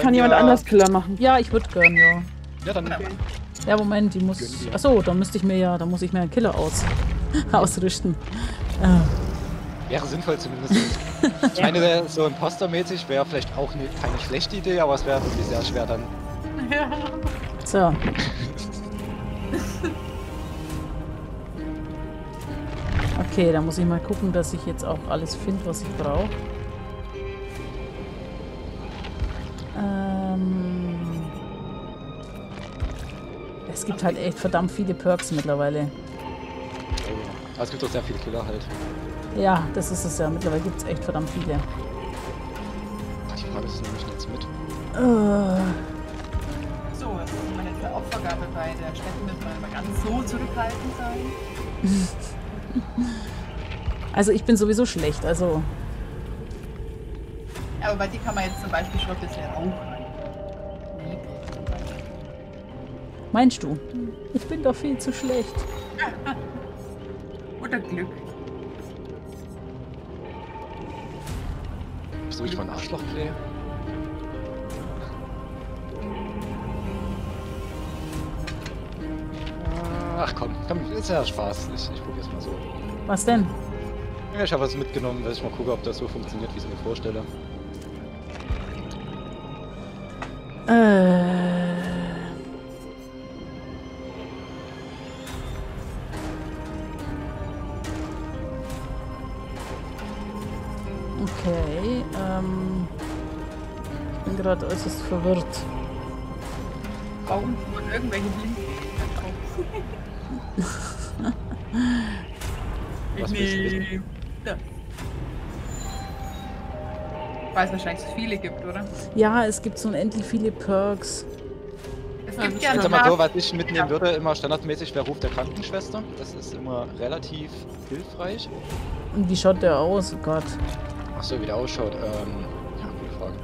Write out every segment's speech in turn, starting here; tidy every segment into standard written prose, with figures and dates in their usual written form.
kann jemand anders Killer machen. Ja, ich würde gönnen, ja. Ja, dann. Okay. Ja, Moment, die muss. Achso, dann müsste ich mir ja. Dann muss ich mir einen Killer ausrichten. Wäre sinnvoll zumindest. Ich meine, so impostermäßig wäre vielleicht auch keine schlechte Idee, aber es wäre wirklich sehr schwer dann. Ja. So. Okay, dann muss ich mal gucken, dass ich jetzt auch alles finde, was ich brauche. Es gibt halt echt verdammt viele Perks mittlerweile. Aber es gibt doch sehr viele Killer halt. Ja, das ist es ja. Mittlerweile gibt es echt verdammt viele. Die Frage ist, nehme ich jetzt mit? So, jetzt muss man jetzt bei Opfergabe bei der Stätten mit mal ganz so zurückhaltend sein. Also ich bin sowieso schlecht, also... Ja, aber bei dir kann man jetzt zum Beispiel schon ein bisschen rauchen. Meinst du? Ich bin doch viel zu schlecht. Oder Glück. Bist du nicht mein Arschloch-Play? Ach komm, ist ja Spaß. Ich probier's mal so. Was denn? Ja, ich habe was mitgenommen, dass ich mal gucke, ob das so funktioniert, wie ich es mir vorstelle. Okay, ich bin gerade äußerst verwirrt. Warum wurden irgendwelche Blinden verkauft? Ich weiß wahrscheinlich, dass es viele gibt, oder? Ja, es gibt so unendlich viele Perks. Es gibt ja noch mal so, was ich mitnehmen würde, immer standardmäßig, wer ruft der Krankenschwester? Das ist immer relativ hilfreich. Und wie schaut der aus? Oh Gott. Achso, wie der ausschaut, ja, gute Frage.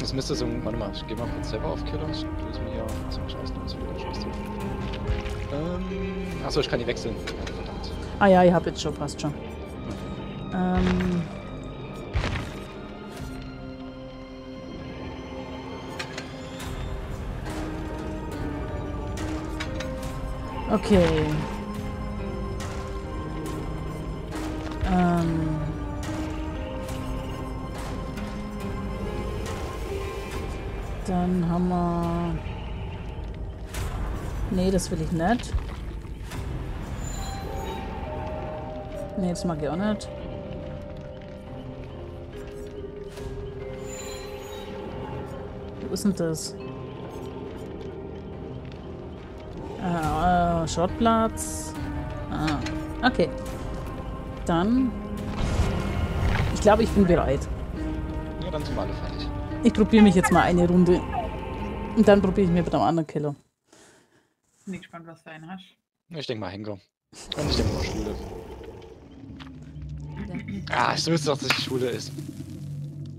Das müsste so, warte mal, ich geh mal kurz selber auf Killer. Ich löse mir hier auf, achso, ich kann die wechseln. Verdammt. Ah ja, ich hab jetzt schon, passt schon. Okay. Dann haben wir... Nee, das will ich nicht. Nee, das mag ich auch nicht. Wo ist denn das? Schrottplatz. Ah, okay. Dann... Ich glaube, ich bin bereit. Ja, dann sind wir alle fertig. Ich probiere mich jetzt mal eine Runde. Und dann probiere ich mir mit einem anderen Killer. Bin ich gespannt, was du einen hast. Ich denke mal Henker. Und ich denke mal Schule. Ah, ich wüsste doch, dass es Schule ist.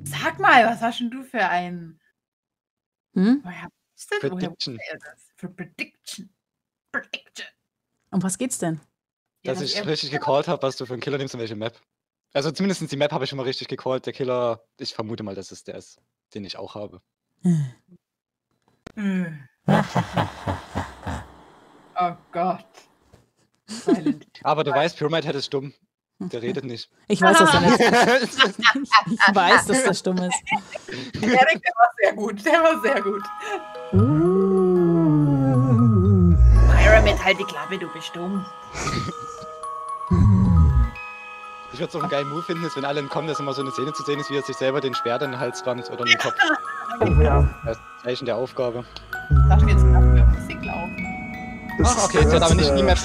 Sag mal, was hast denn du für einen? Hm? Woher bist du denn? Prediction. Für Prediction. Prediction. Um was geht's denn? Dass ich richtig gecallt habe, was du für einen Killer nimmst und welche Map. Also zumindest die Map habe ich schon mal richtig gecallt. Der Killer, ich vermute mal, dass es der ist, den ich auch habe. Oh Gott. Aber du weißt, Pyramid Head ist stumm. Der redet nicht. Ich weiß, dass er nicht. Ich weiß, dass er stumm ist. Erik, der war sehr gut. Der war sehr gut. Pyramid, halt die Klappe, du bist stumm. Ich würde es auch einen geilen Move finden, ist, wenn alle entkommen, dass immer so eine Szene zu sehen ist, wie er sich selber den Speer in den Hals rammt oder in den Kopf. Oh ja. Das ist ein Zeichen der Aufgabe. Darf ich jetzt knapp Musik laufen? Ach, okay, jetzt wird aber nicht die Map.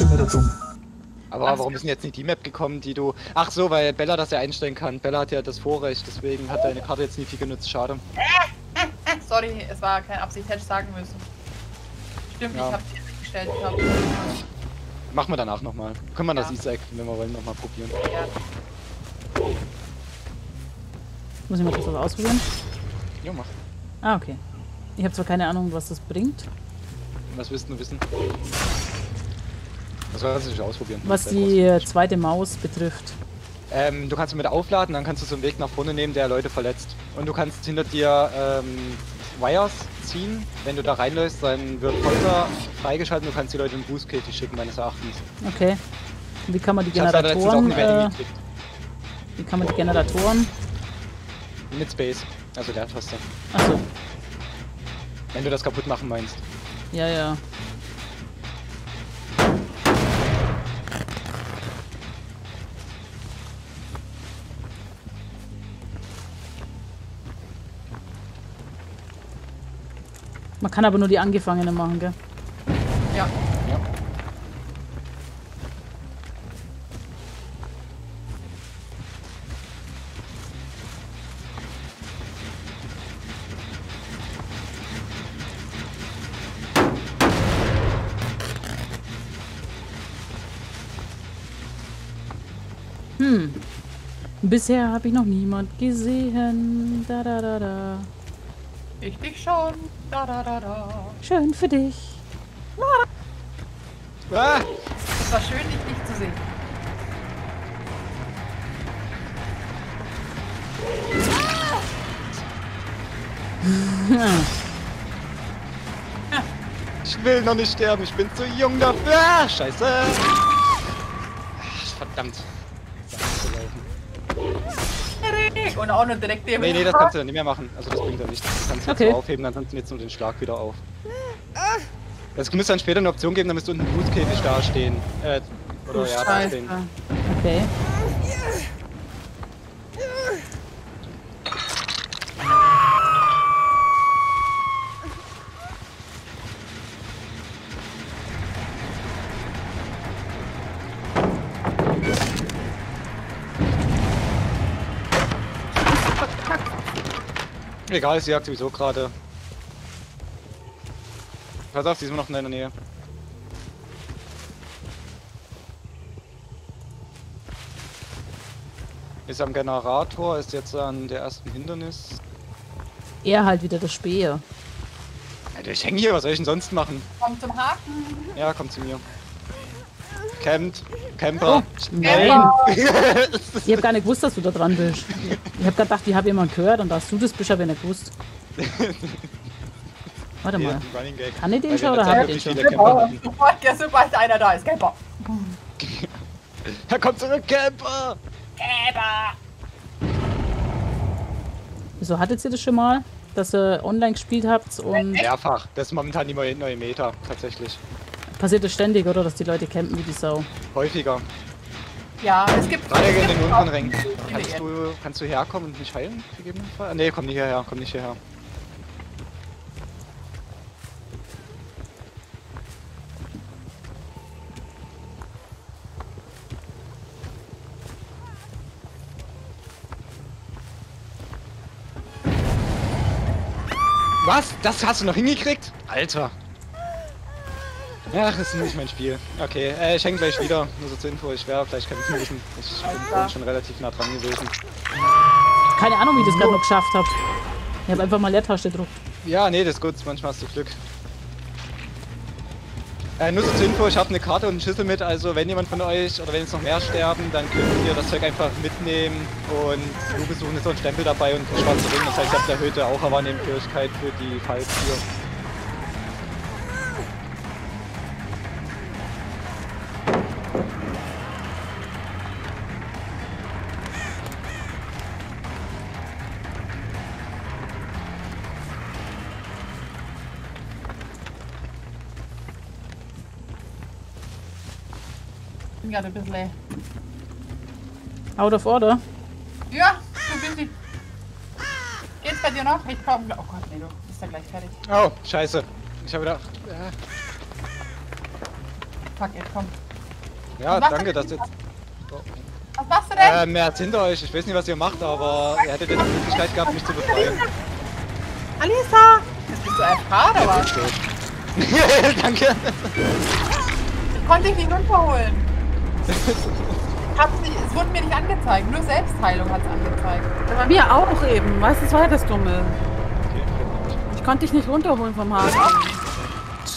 Aber warum ist denn jetzt nicht die Map gekommen, die du... Ach so, weil Bella das ja einstellen kann. Bella hat ja das Vorrecht, deswegen hat deine Karte jetzt nie viel genutzt. Schade. Sorry, es war keine Absicht, hätte ich sagen müssen. Stimmt, ja. Ich habe die eingestellt. Machen wir danach nochmal. Können wir das Easter Egg, wenn wir wollen, nochmal probieren. Ja. Muss ich mal kurz was ausprobieren? Jo, mach. Ah, okay. Ich habe zwar keine Ahnung, was das bringt. Was willst du wissen? Das kannst du nicht ausprobieren. Was die zweite Maus betrifft. Du kannst sie mit aufladen, dann kannst du so einen Weg nach vorne nehmen, der Leute verletzt. Und du kannst hinter dir Wires ziehen. Wenn du da reinläufst, dann wird Folter freigeschaltet und du kannst die Leute in den Bußkäfig schicken, meines Erachtens. Okay. Und wie kann man die Generatoren... wie kann man die Generatoren... Mit Space. Also Leertaste. Achso. Wenn du das kaputt machen meinst. Ja, ja. Man kann aber nur die Angefangene machen, gell? Ja. Ja. Hm. Bisher habe ich noch niemand gesehen. Da da da da. Ich dich schon. Da, da, da, da. Schön für dich. Ah. Es war schön, dich nicht zu sehen. Ah. Ich will noch nicht sterben, ich bin zu jung dafür. Ah, scheiße. Ach, verdammt. Und auch nur direkt dem. Nee, nee, das kannst du dann nicht mehr machen. Also das bringt ja nichts. Das kannst du jetzt nur aufheben, dann kannst du jetzt nur den Schlag wieder auf. Das müsste dann später eine Option geben, dann müsst du unten im Bootkäfig dastehen. Oder ja, dastehen. Okay. Egal, sie jagt sowieso gerade. Pass auf, sie ist immer noch in deiner Nähe. Ist am Generator, ist jetzt an der ersten Hindernis. Er halt wieder das Speer. Alter, ich häng hier, was soll ich denn sonst machen? Komm zum Haken. Ja, komm zu mir. Campt. Camper. Oh, nein! Ich hab gar nicht gewusst, dass du da dran bist. Ich hab gedacht, ich hab jemanden gehört und dass du das bist, hab ich nicht gewusst. Warte mal. Kann ich den schon oder hab ich den schon? Sobald einer da ist, Camper! Da kommt so ein Camper! Camper! Wieso hattet ihr das schon mal? Dass ihr online gespielt habt und... Mehrfach. Das ist momentan die neue Meta, tatsächlich. Passiert das ständig, oder? Dass die Leute campen wie die Sau. Häufiger. Ja, es gibt... in den unteren Rängen. Kannst du herkommen und mich heilen? Gegebenenfalls? Ne, komm nicht hierher, komm nicht hierher. Was? Das hast du noch hingekriegt? Alter. Ach, das ist nicht mein Spiel. Okay, ich häng gleich wieder. Nur so zur Info, ich wäre vielleicht kein Wissen. Ich bin schon relativ nah dran gewesen. Keine Ahnung, wie ich das gerade noch geschafft habe. Ich habe einfach mal Leertaste gedruckt. Ja, nee, das ist gut. Manchmal hast du Glück. Nur so zur Info, ich habe eine Karte und einen Schlüssel mit. Also wenn jemand von euch oder wenn jetzt noch mehr sterben, dann könnt ihr das Zeug einfach mitnehmen. Und du besuchen ist so ein Stempel dabei und ein schwarzer Ring. Das heißt, ich habe erhöhte Aucherwahrnehmfähigkeit für die Falltür. Gerade ein bisschen out of order? Ja, so busy. Geht's bei dir noch? Ich komm. Oh Gott, nee, du bist ja gleich fertig. Oh, scheiße. Ich habe gedacht. Fuck, jetzt komm. Ja, danke, dass jetzt. Was machst du denn? Mehr als hinter euch. Ich weiß nicht, was ihr macht, aber ihr hättet jetzt die Möglichkeit gehabt, mich zu befreien. Alisa! Jetzt bist du erfahren, oder was? Danke! Ich konnte dich nicht runterholen. Nicht, es wurde mir nicht angezeigt, nur Selbstheilung hat es angezeigt. Bei mir auch eben, weißt du, das war das Dumme. Ich konnte dich nicht runterholen vom Haken.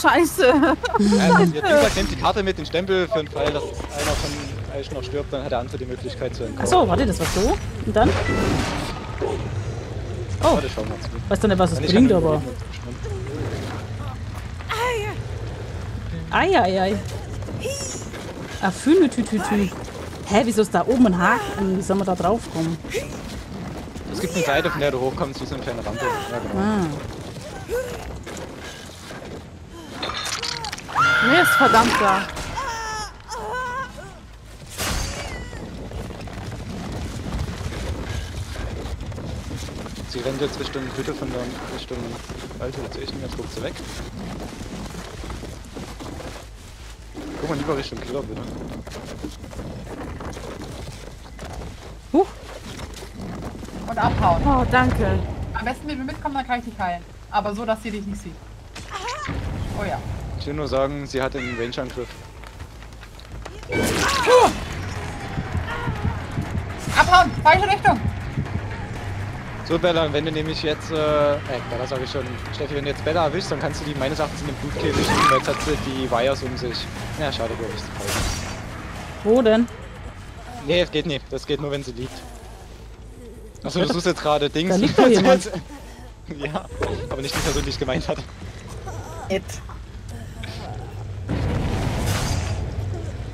Scheiße. Jetzt nimmt die Karte mit, den Stempel für den Fall, dass einer von euch noch stirbt, dann hat der andere die Möglichkeit zu entkommen. Achso, warte, das war so? Und dann? Oh! Warte, schau mal. Ich weiß doch nicht, was es bringt, aber... Eieiei. Affülle-Tütütü. Hä, wieso ist da oben ein Haken? Wie soll man da drauf kommen? Es gibt eine Seite, von der du hochkommst, wie so eine kleine Rampe. Ja, genau. Nee, ist verdammt da. Sie rennt jetzt Richtung Hütte von der Richtung Alte, jetzt guckt sie weg. Guck mal lieber Richtung Killer, bitte. Und abhauen. Oh, danke. Am besten, wenn wir mitkommen, dann kann ich dich heilen. Aber so, dass sie dich nicht sieht. Oh ja. Ich will nur sagen, sie hat einen Range-Angriff. Abhauen! Falsche Richtung! So, Bella, wenn du nämlich jetzt... Bella sag ich schon. Steffi, wenn du jetzt Bella erwischst, dann kannst du die meines Erachtens in den Blutkäfig nehmen, weil jetzt hat sie die Wires um sich. Na, ja, schade, glaube ich. Wo denn? Nee, es geht nicht. Das geht nur, wenn sie liegt. Achso, du suchst jetzt gerade Dings. Da liegt doch jemand. Ja, aber nicht die Person, die ich gemeint hatte.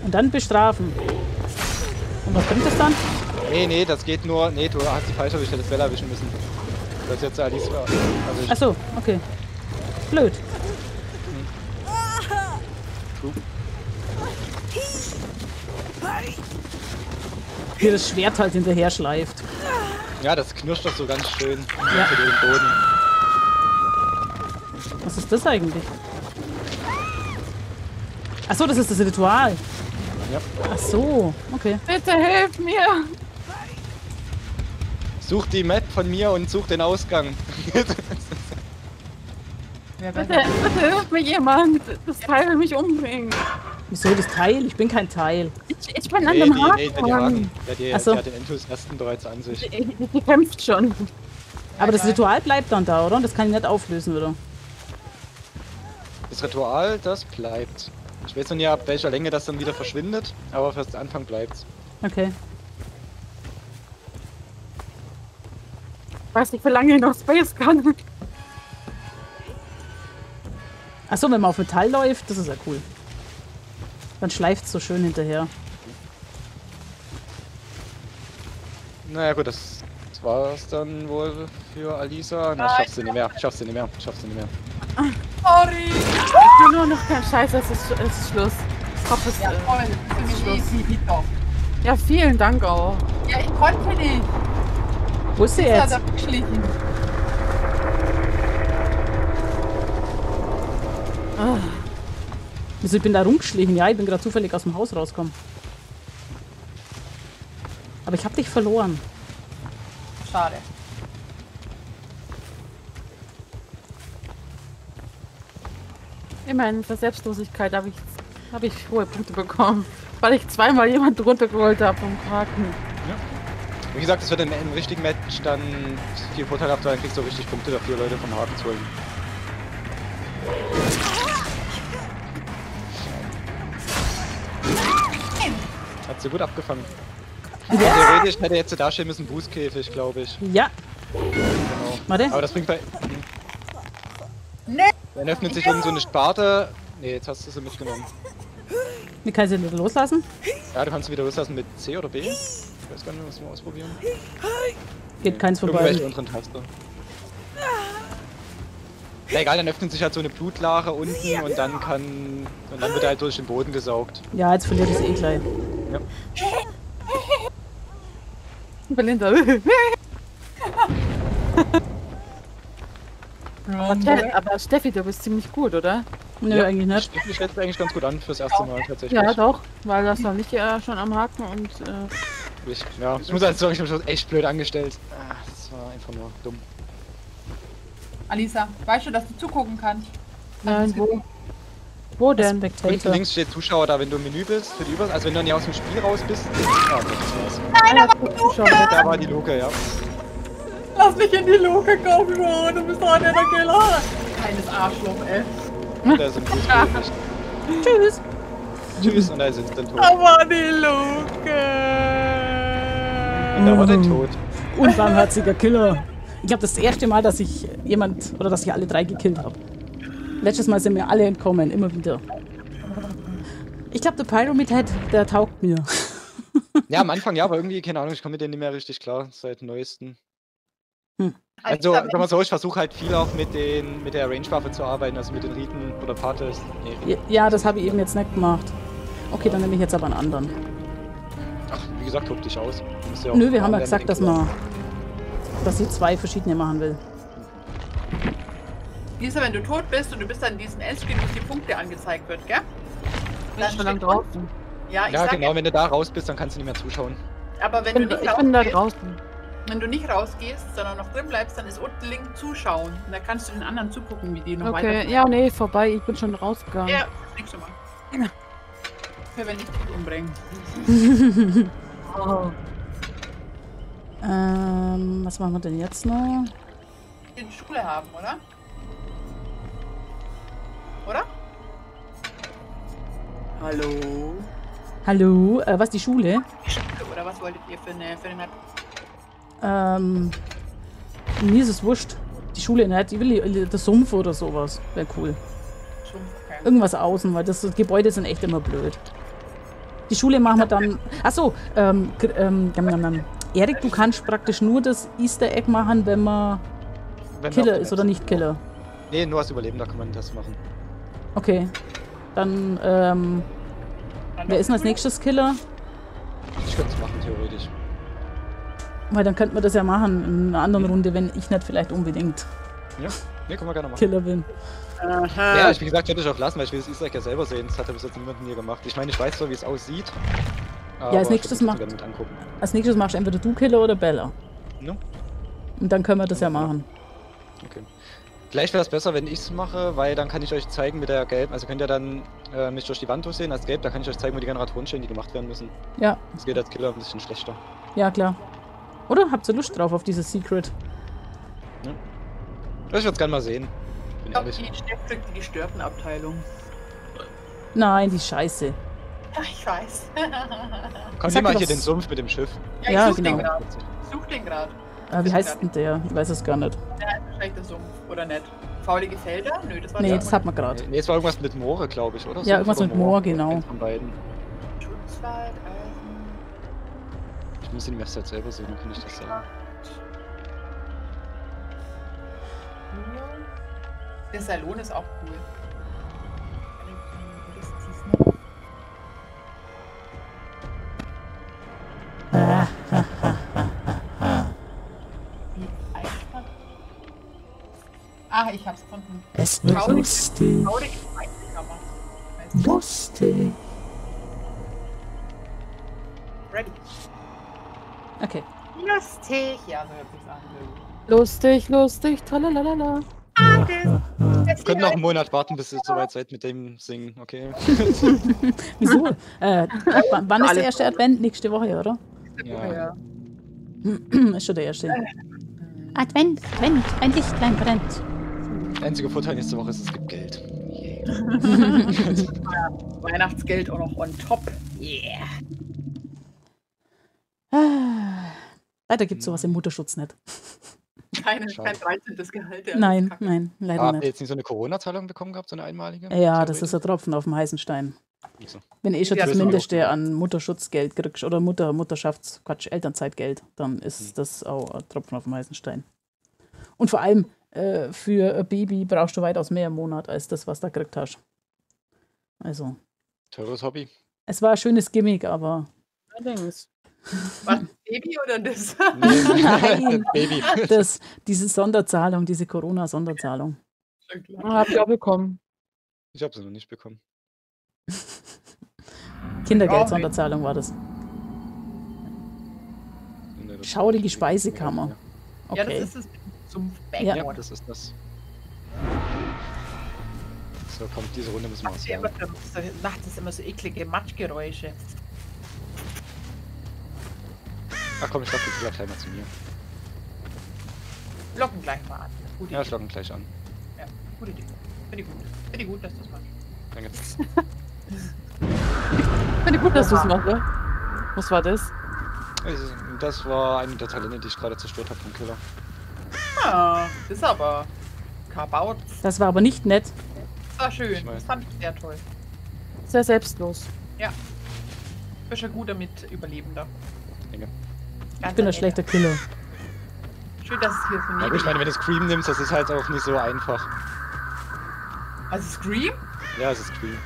Und dann bestrafen. Und was bringt das dann? Nee, das geht nur. Nee, du hast die falsche Stelle, das Bella erwischen müssen. Das ist jetzt Alice. Achso, okay. Blöd. True. Wie das Schwert halt hinterher schleift. Ja, das knirscht doch so ganz schön für den Boden. Was ist das eigentlich? Achso, das ist das Ritual. Ja. Ach so, okay. Bitte hilf mir! Such die Map von mir und such den Ausgang. bitte hilf mir jemand! Das Teil will mich umbringen. Wieso das Teil? Ich bin kein Teil. Ich bin an dem Haken. Der hat den Enthusiasten bereits an sich. Die kämpft schon. Aber das Ritual bleibt dann da, oder? Das kann ich nicht auflösen, oder? Das Ritual, das bleibt. Ich weiß noch nicht, ab welcher Länge das dann wieder verschwindet, aber fürs Anfang bleibt's. Okay. Ich weiß nicht, wie lange ich noch Space kann. Achso, wenn man auf Metall läuft, das ist ja cool. Dann schleift's so schön hinterher. Naja gut, das war's dann wohl für Alisa. Na, ich schaff's nicht mehr. Sorry! Ich bin nur noch kein Scheiß, es ist Schluss. Ich hoffe, es ist Schluss. Ja, vielen Dank auch. Ja, ich konnte nicht. Wo ist sie jetzt? Wieso, ich bin da rumgeschlichen? Ja, ich bin gerade zufällig aus dem Haus rausgekommen. Aber ich hab dich verloren. Schade. Immerhin für Selbstlosigkeit hab ich hohe Punkte bekommen, weil ich zweimal jemanden runtergeholt habe vom Haken. Ja. Wie gesagt, es wird in einem richtigen Match dann viel Vorteil habt, dann kriegst du richtig Punkte dafür, Leute vom Haken zu holen. Hat sie gut abgefangen. Ja. Theoretisch hätte jetzt da stehen müssen, Bußkäfig, glaube ich. Ja. Genau. Warte. Aber das bringt bei... Nee. Dann öffnet sich irgend so eine Sparte. Nee, jetzt hast du sie mitgenommen. Wie kannst du sie wieder loslassen? Ja, du kannst sie wieder loslassen mit C oder B. Ich weiß gar nicht, was wir ausprobieren. Geht keins vorbei. Irgendwelche unteren Taste. Ja, egal, dann öffnet sich halt so eine Blutlache unten und dann kann... Und dann wird er halt durch den Boden gesaugt. Ja, jetzt verliert es eh gleich. Ja. Belinda. Aber Steffi, du bist ziemlich gut, oder? Nö, ja, eigentlich nicht. Steffi schätzt eigentlich ganz gut an fürs erste Mal tatsächlich. Ja, doch, weil das noch nicht schon am Haken und. Ich muss halt sagen, ich habe mich echt blöd angestellt. Ach, das war einfach nur dumm. Alisa, weißt du, dass du zugucken kannst? Nein, wo denn? Unten links steht Zuschauer da, wenn du im Menü bist, für die Übersicht. Also wenn du nicht aus dem Spiel raus bist. Ah, okay, das war's. Nein, da war die Luke, ja. Lass mich in die Luke kommen, Mann. Du bist doch einer der Killer. Kleines Arschloch, ey. Und da ist ein Fußball. Tschüss. Tschüss, und da ist jetzt der Tod. Da war die Luke. Und da war der Tod. Unbarmherziger Killer. Ich glaube, das erste Mal, dass ich jemand oder dass ich alle drei gekillt habe. Letztes Mal sind mir alle entkommen, immer wieder. Ich glaube, der Pyramid-Head, der taugt mir. Ja, am Anfang ja, aber irgendwie, keine Ahnung, ich komme mit denen nicht mehr richtig klar, seit neuesten. Also, sagen wir so, ich versuche halt viel auch mit der Range-Waffe zu arbeiten, also mit den Riten oder Pates. Nee, ja, das habe ich eben jetzt nicht gemacht. Okay, dann nehme ich jetzt aber einen anderen. Ach, wie gesagt, hob dich aus. Ja, nö, wir haben ja gesagt, dass ich zwei verschiedene machen will. Siehst du, wenn du tot bist und du bist dann in diesem Endspiel, wo die Punkte angezeigt wird, gell? Dann ist schon lang draußen. Ja, ich sag genau, ja, wenn du da raus bist, dann kannst du nicht mehr zuschauen. Aber wenn du nicht rausgehst, sondern noch drin bleibst, dann ist unten links zuschauen. Und da kannst du den anderen zugucken, wie die noch weiter. Okay, ja, nee, vorbei, ich bin schon rausgegangen. Ja, nächstes Mal. Ja. Wir werden nicht gut umbringen. Oh. Was machen wir denn jetzt noch? Wir die Schule haben, oder? Oder? Hallo? Hallo? Was, die Schule? Die Schule, oder was wolltet ihr für eine Map? Mir ist es wurscht. Die Schule nicht. Ich will der Sumpf oder sowas. Wäre cool. Sumpf, okay. Irgendwas außen, weil das Gebäude sind echt immer blöd. Die Schule machen wir dann... Achso, Erik, du kannst praktisch nur das Easter Egg machen, wenn man Killer ist oder nicht Killer. Nee, nur als Überlebender kann man das machen. Okay. Dann, wer ist denn als nächstes Killer? Ich könnte es machen, theoretisch. Weil dann könnten wir das ja machen in einer anderen Runde, wenn ich nicht vielleicht unbedingt. Ja, nee, können wir gerne machen. Killer bin. Aha. Ja, ich, wie gesagt, hätte ich auch lassen, weil ich will das Easter Egg ja selber sehen. Das hat ja bis jetzt niemand mir gemacht. Ich meine, ich weiß zwar, wie es aussieht. Ja, als nächstes machst du entweder du Killer oder Bella. Ja. Und dann können wir das ja machen. Okay. Vielleicht wäre es besser, wenn ich es mache, weil dann kann ich euch zeigen mit der gelben, also könnt ihr dann mich durch die Wand durchsehen als gelb, da kann ich euch zeigen, wo die Generatoren stehen, die gemacht werden müssen. Ja. Das geht als Killer ein bisschen schlechter. Ja, klar. Oder? Habt ihr Lust drauf auf dieses Secret? Ja. Ich würde es gerne mal sehen. Ich glaube, die gestörten Abteilung. Nein, die Scheiße. Ja, ich weiß. Komm, nimm mal hier den Sumpf mit dem Schiff. Ja, ich such den gerade. Wie heißt denn der? Ich weiß es gar nicht. Ja, wahrscheinlich der Sumpf, oder nicht? Faulige Felder? Nö, das war nicht. Nee, das hat man gerade. Nee, es war irgendwas mit Moore, glaube ich, oder? Ja, irgendwas mit Moore, genau. Schutzwald, ich muss den Mess jetzt selber sehen, dann kann ich das sagen. Der Salon ist auch cool. Ah, ich hab's gefunden. Es wird lustig. Lustig. Ready. Okay. Lustig. Ja, so hört sich's an. Lustig, lustig, tralalala. Ah, wir können noch einen Monat warten, bis ihr soweit seid mit dem Singen, okay? Wieso? Wann ist der erste Advent? Nächste Woche, oder? Ja. Ist schon der erste. Advent, Advent, ein Lichtlein brennt. Der einzige Vorteil nächste Woche ist, es gibt Geld. Yeah. Weihnachtsgeld auch noch on top. Yeah. Leider gibt es sowas im Mutterschutz nicht. Kein 13. Gehalt. Ja. Nein, nein, leider nicht. Habt ihr jetzt nicht so eine Corona-Zahlung bekommen gehabt, so eine einmalige? Ja, das ist ein Tropfen auf dem heißen Stein. So. Wenn eh schon das Mindeste an Mutterschutzgeld kriegst oder Elternzeitgeld, dann ist das auch ein Tropfen auf dem heißen Stein. Und vor allem für ein Baby brauchst du weitaus mehr im Monat als das, was du da gekriegt hast. Also. Teures Hobby. Es war ein schönes Gimmick, aber. Allerdings. Was, das Baby oder das? Nein, das Baby. Diese Sonderzahlung, diese Corona-Sonderzahlung. Hab ich auch bekommen. Ich habe sie noch nicht bekommen. Kindergeld-Sonderzahlung war das. Schau die Speisekammer. Okay. Ja, das ist das zum Backboard. Ja, das ist das. So, kommt diese Runde müssen wir auswählen. Macht das immer so eklige Matschgeräusche. Ach komm, ich glaube, die gleich mal zu mir. Locken gleich mal an. Gute Idee. Ich locken gleich an. Ja, gute Idee. Finde ich gut. Finde ich gut, dass du das machst. Danke. Finde ich gut, dass du es machst, ne? Was war das? Das war eine der Talente, die ich gerade zerstört habe vom Killer. Ja, ist aber Kabaut. Das war aber nicht nett. Das war schön, das fand ich sehr toll. Sehr selbstlos. Ja. Ich bin schon gut damit Überlebender. Ich bin ein schlechter Killer. Schön, dass es hier so neblig ist. Ja, ich meine, wenn du Scream nimmst, das ist halt auch nicht so einfach. Also Scream? Ja, es ist Scream.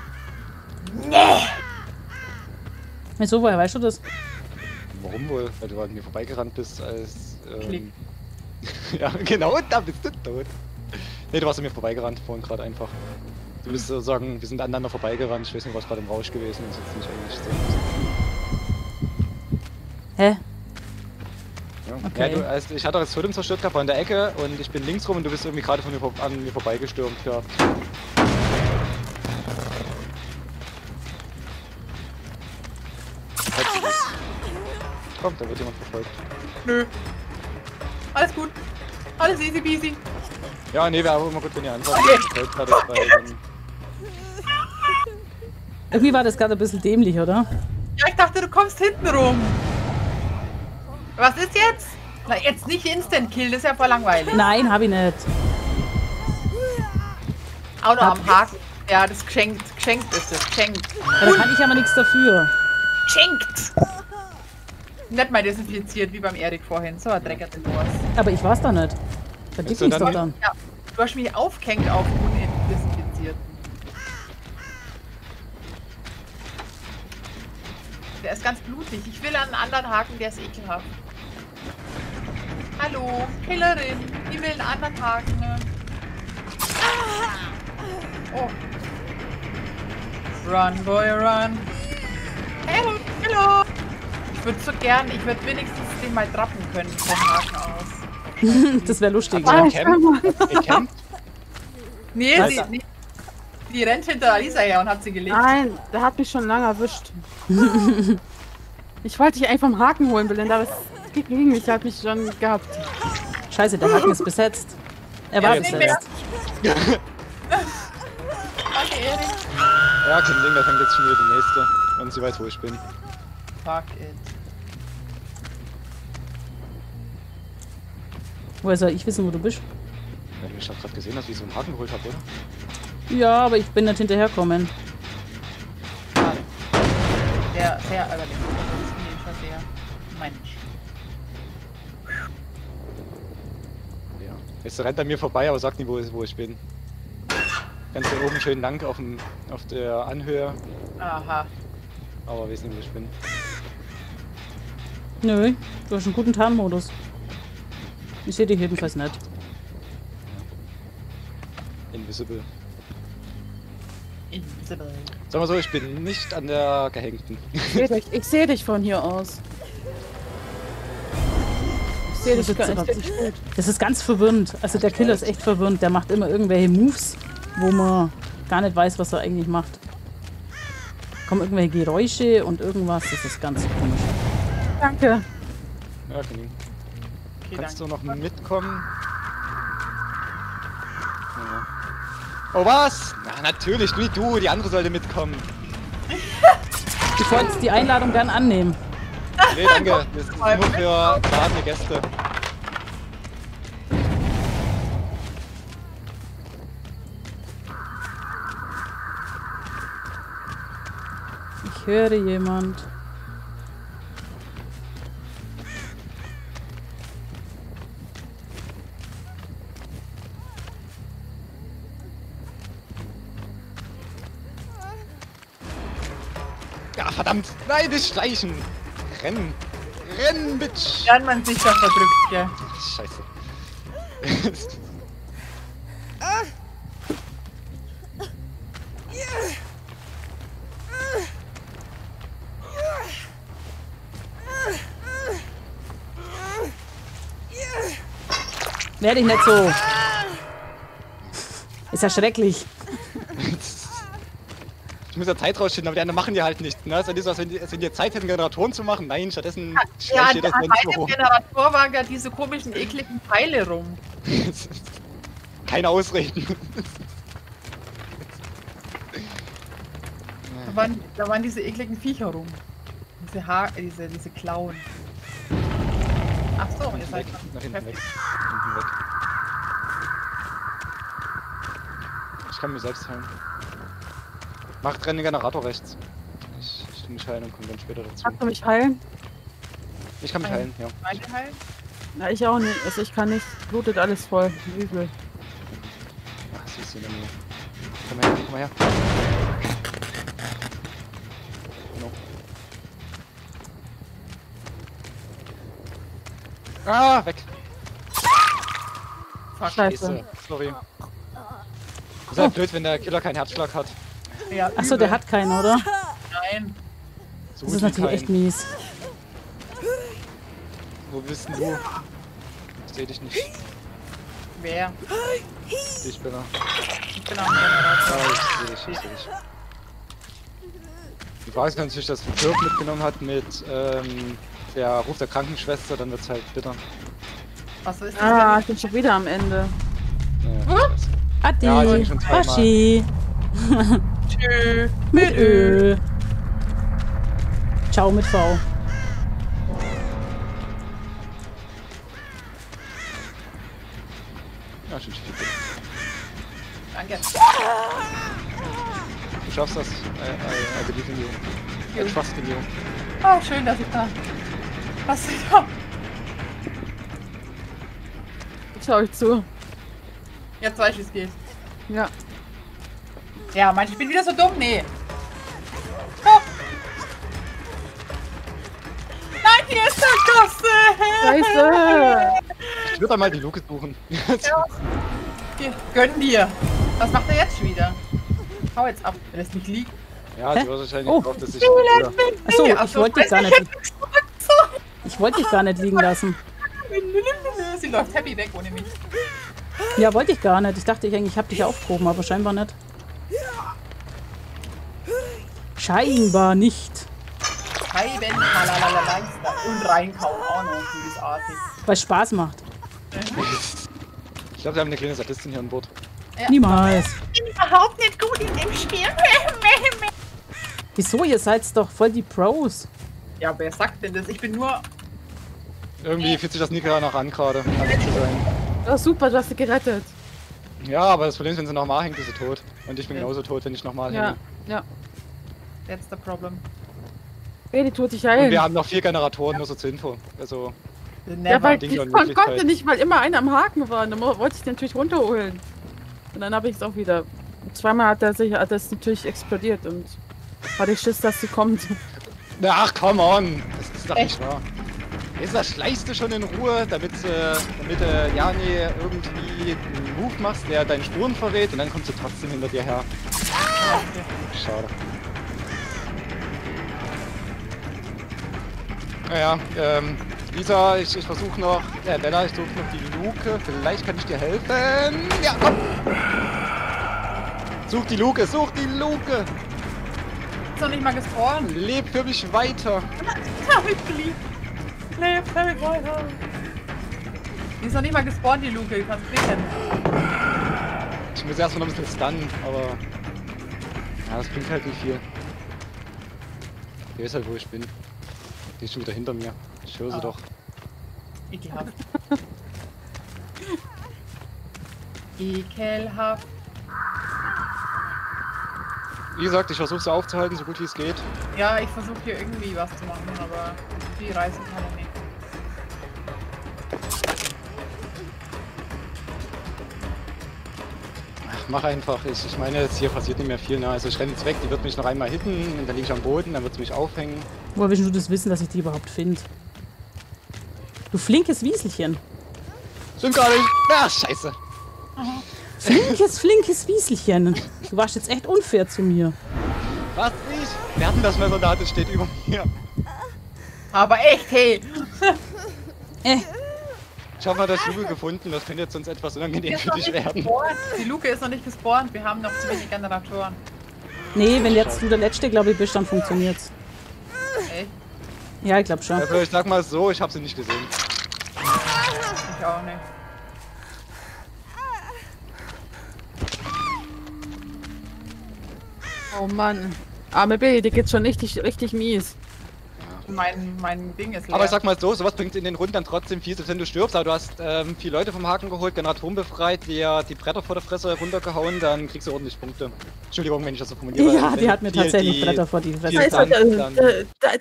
Nee! Wieso, woher weißt du das? Warum wohl? Weil du an mir vorbeigerannt bist als... Klick. Ja, genau, da bist du tot. Nee, du warst an mir vorbeigerannt vorhin gerade einfach. Du bist sozusagen, wir sind aneinander vorbeigerannt, ich weiß nicht, was gerade im Rausch gewesen ist, jetzt nicht eigentlich so. Hä? Ja. Okay. Ja, du, also ich hatte das Totem zerstört gehabt an der Ecke und ich bin links rum und du bist irgendwie gerade von mir an mir vorbeigestürmt, ja. Kommt, da wird jemand verfolgt. Nö. Alles gut. Alles easy peasy. Ja, nee, wir haben immer gut, wenn ihr anfangt. Irgendwie war das gerade ein bisschen dämlich, oder? Ja, ich dachte, du kommst hinten rum. Was ist jetzt? Na, jetzt nicht Instant Kill, das ist ja voll langweilig. Nein, hab ich nicht. Auch noch am Haken. Ja, das geschenkt. Geschenkt ist das. Geschenkt. Ja, da kann ich ja mal nichts dafür. Geschenkt! Nicht mal desinfiziert, wie beim Erik vorhin. So ein Drecker zu groß. Aber ich war's doch nicht. Verdick mich doch dann. Ja, du hast mich aufgehängt auf undesinfiziert. Der ist ganz blutig. Ich will an einen anderen Haken, der ist ekelhaft. Hallo, Killerin. Ich will einen anderen Haken. Oh. Run, boy, run. Hello, hello. Ich würde so gern, ich würde wenigstens den mal trappen können vom Haken aus. Das wäre lustig. Aber ich camp? Nee, die rennt hinter Alisa her und hat sie gelegt. Nein, der hat mich schon lange erwischt. Ich wollte dich einfach vom Haken holen, Belinda, aber es geht gegen mich, hat mich schon gehabt. Scheiße, der Haken ist besetzt. Er war besetzt. Okay, Erik. Ja, kein Ding, da fängt jetzt schon wieder die nächste. Und sie weiß, wo ich bin. Fuck it. Woher soll ich wissen, wo du bist? Ja, ich hab grad gesehen, dass ich so einen Haken geholt habe, oder? Ja, aber ich bin nicht hinterherkommen. Schade. Sehr ärgerlich. Das ist mir schon sehr... Mensch. Ja. Jetzt rennt er mir vorbei, aber sagt nie, wo ich bin. Ganz da oben schön lang auf der Anhöhe. Aha. Aber wir sind nicht, wo ich bin. Nö, du hast einen guten Tarnmodus. Ich sehe dich jedenfalls nicht. Invisible. Invisible. Sag mal so, ich bin nicht an der Gehängten. Ich sehe dich von hier aus. Ich sehe dich gar nicht. Das ist ganz verwirrend. Also der Killer ist echt verwirrend. Der macht immer irgendwelche Moves, wo man gar nicht weiß, was er eigentlich macht. Kommen irgendwelche Geräusche und irgendwas. Das ist ganz komisch. Danke. Ja, okay. Kannst du noch mitkommen? Ja. Oh, was? Na, natürlich, nicht du. Die andere sollte mitkommen. Du wolltest die Einladung gern annehmen. Nee, danke. Das ist nur für geladene Gäste. Ich höre jemand. Ja, verdammt! Nein, nicht schleichen! Rennen! Rennen, Bitch! Dann man sich doch verdrückt, gell? Scheiße. Werde ich nicht so. Ist ja schrecklich. Ich muss ja Zeit rausstellen, aber die anderen machen ja halt nichts. Ne? Das ist ja so, als wenn die Zeit hätten, Generatoren zu machen. Nein, stattdessen schleicht ihr das nicht hoch. An einem Generator waren ja diese komischen, ekligen Pfeile rum. Keine Ausreden. Da waren diese ekligen Viecher rum. Diese Klauen. Ach so, ihr seid nach hinten weg. kann mich selbst heilen. Macht rennen den Generator rechts. Ich tu mich heilen und komme dann später dazu. Kannst du mich heilen? Ich kann mich heilen, ja. Meine heilen? Na, ich auch nicht. Also ich kann nicht. Blutet alles voll. Übel. Ach, siehst du denn nur. Komm her, komm mal her. No. Ah, weg. Fuck, Scheiße. Sorry. Ist halt blöd, wenn der Killer keinen Herzschlag hat. Ja, achso, der hat keinen, oder? Nein. So das ist natürlich keinen. Echt mies. Wo bist denn du? Ich seh dich nicht. Wer? Ich bin da. Ich bin am Ende. Ich seh dich, ich seh dich. Die Frage ist natürlich, dass der Dirk mitgenommen hat mit der Ruf der Krankenschwester, dann wird's halt bitter. Was ist das denn? Ah, ich bin schon wieder am Ende. Ja, Adi, Waschi. Ja, tschö. Mit Ö. Ciao mit V. Ja, tschüss. Danke. Du schaffst das. I believe in you. I trust in you. Oh, schön, dass ich da. Was ich da? Ich schau euch zu. Jetzt weiß ich, wie es geht. Ja. Ja, Mann, ich bin wieder so dumm. Nee. Stopp. Nein, hier ist der Koste. Scheiße. Ich würde einmal die Luke suchen. Ja. Hier, gönn dir. Was macht er jetzt wieder? Hau jetzt ab, wenn es nicht liegt. Ja, du hast wahrscheinlich drauf, dass ich... Achso, ich wollte dich gar nicht... Ich wollte dich gar nicht liegen lassen. Sie läuft happy weg ohne mich. Ja, wollte ich gar nicht. Ich dachte eigentlich, ich hab dich aufgehoben, aber scheinbar nicht. Scheinbar nicht. Scheiben, und reinkauen auch noch, dieses Artig. Weil Spaß macht. Ich glaube, wir haben eine kleine Sadistin hier an Bord. Ja. Niemals. Ich bin überhaupt nicht gut in dem Spiel. Wieso? Ihr seid doch voll die Pros. Ja, wer sagt denn das? Ich bin nur... Irgendwie fühlt sich das Nika noch an gerade. Oh super, du hast sie gerettet. Ja, aber das Problem ist, wenn sie nochmal hängt, ist sie tot. Und ich bin genauso tot, wenn ich nochmal hänge. Ja, ja. That's the problem. Ey, die tut sich heilen. Und wir haben noch 4 Generatoren, nur so zur Info. Also... Ja, weil diesmal konnte nicht, weil immer einer am Haken war. Da wollte ich den natürlich runterholen. Und dann habe ich es auch wieder. Zweimal hat er natürlich explodiert und hatte ich Schiss, dass sie kommt. Na, ach, come on! Das ist doch nicht wahr. Jetzt schleichst du schon in Ruhe, damit Jani irgendwie einen Move machst, der deine Spuren verrät und dann kommst du trotzdem hinter dir her. Ah! Schade. Naja, Lisa, ich versuche noch, Bella, ich suche noch die Luke, vielleicht kann ich dir helfen. Ja, komm! Such die Luke, such die Luke! Ist doch nicht mal gespawnt. Leb für mich weiter. Leb für mich weiter. Die ist noch nicht mal gespawnt, die Luke, ich kann's kriegen. Ich muss erstmal noch ein bisschen stunnen, aber... Ja, das bringt halt nicht viel. Ihr wisst halt, wo ich bin. Die ist schon wieder hinter mir. Ich höre sie doch. Ekelhaft. Ekelhaft. Wie gesagt, ich versuche sie aufzuhalten, so gut wie es geht. Ja, ich versuche hier irgendwie was zu machen, aber die reißen kann ich nicht. Ach, mach einfach. Ich meine, jetzt hier passiert nicht mehr viel. Ne? Also ich renne jetzt weg, die wird mich noch einmal hitten, und dann liege ich am Boden, dann wird sie mich aufhängen. Woher willst du das wissen, dass ich die überhaupt finde? Du flinkes Wieselchen. Stimmt gar nicht. Ah, scheiße. Aha. Flinkes Wieselchen. Du warst jetzt echt unfair zu mir. Was nicht? Wir hatten das Messer da, das steht über mir. Aber echt, hey! Ich hab mal das Luke gefunden, das könnte jetzt sonst etwas unangenehm für dich werden. Gespawnt. Die Luke ist noch nicht gespawnt, wir haben noch zu wenig Generatoren. Nee, wenn jetzt du der Letzte, glaube ich, bist, dann funktioniert's. Echt? Ja, ich glaube schon. Also ich sag mal so, ich hab sie nicht gesehen. Ich auch nicht. Oh Mann. Arme B, dir geht's schon richtig mies. Ja. mein Ding ist leer. Aber ich sag mal so, sowas bringt in den Runden dann trotzdem viel, selbst wenn du stirbst. Aber du hast viele Leute vom Haken geholt, Generatoren befreit, dir die Bretter vor der Fresse runtergehauen, dann kriegst du ordentlich Punkte. Entschuldigung, wenn ich das so formuliere. Ja, die hat mir tatsächlich Bretter vor die Fresse. Da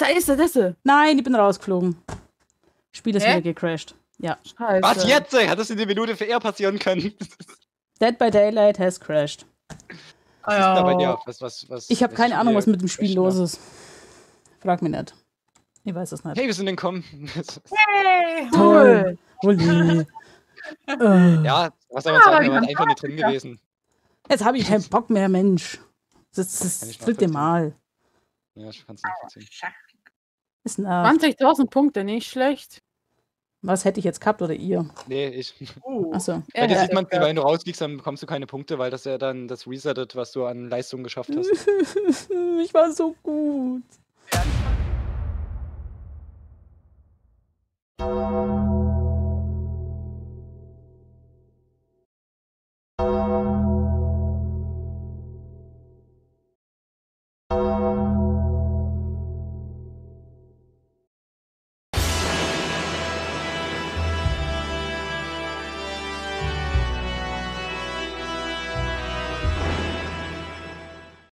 ist er, das ist. Nein, ich bin rausgeflogen. Spiel ist wieder gecrashed. Ja. Scheiße. Was jetzt? Hat das in der Minute für eher passieren können? Dead by Daylight has crashed. Was ist da bei dir? Ich habe keine Ahnung, was mit dem Spiel los ist. Frag mich nicht. Ich weiß es nicht. Hey, wir sind entkommen. Hey, toll. Ja, was soll man sagen? Wir waren einfach nicht drin gewesen. Jetzt habe ich keinen Bock mehr, Mensch. Das ist das dritte Mal. Ja, ich kann es nicht verziehen. 20.000 Punkte, nicht schlecht. Was hätte ich jetzt gehabt oder ihr? Nee, ich. Achso. Bei dir sieht man, wenn du rausfliegst, dann bekommst du keine Punkte, weil das ja dann das resettet, was du an Leistung geschafft hast. Ich war so gut. Ja.